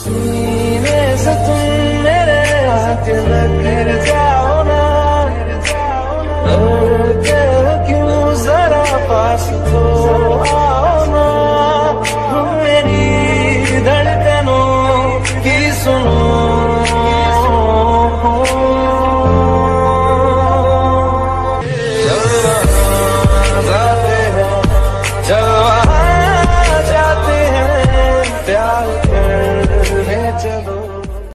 सीने से तुम मेरे आके फिर जाओ ना, डरते हो क्यों, जरा पास तो आओ ना, मेरी धड़कनों की सुनो।